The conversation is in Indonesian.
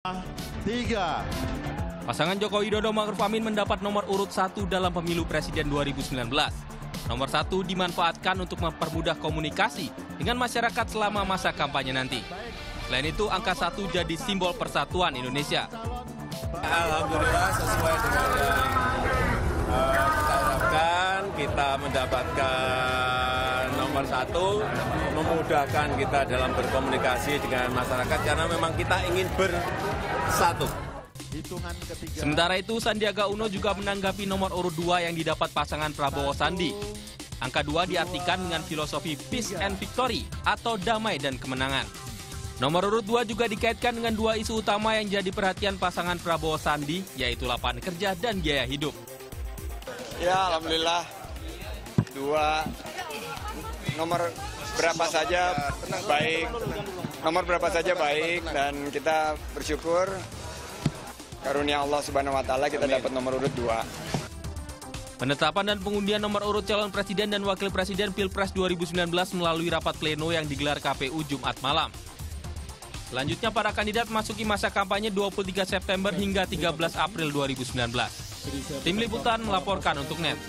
3. Pasangan Joko Widodo Ma'ruf Amin mendapat nomor urut 1 dalam pemilu presiden 2019. Nomor 1 dimanfaatkan untuk mempermudah komunikasi dengan masyarakat selama masa kampanye nanti. Selain itu, angka 1 jadi simbol persatuan Indonesia. Alhamdulillah sesuai dengan yang kita harapkan, kita mendapatkan nomor 1, memudahkan kita dalam berkomunikasi dengan masyarakat karena memang kita ingin bersatu. Sementara itu, Sandiaga Uno juga menanggapi nomor urut 2 yang didapat pasangan Prabowo Sandi. Angka 2 diartikan dengan filosofi peace and victory atau damai dan kemenangan. Nomor urut 2 juga dikaitkan dengan 2 isu utama yang jadi perhatian pasangan Prabowo Sandi, yaitu lapangan kerja dan biaya hidup. Ya, alhamdulillah 2 nomor berapa saja baik. Nomor berapa saja baik dan kita bersyukur karunia Allah Subhanahu wa taala kita dapat nomor urut 2. Penetapan dan pengundian nomor urut calon presiden dan wakil presiden Pilpres 2019 melalui rapat pleno yang digelar KPU Jumat malam. Selanjutnya para kandidat masuki masa kampanye 23 September hingga 13 April 2019. Tim liputan melaporkan untuk NET.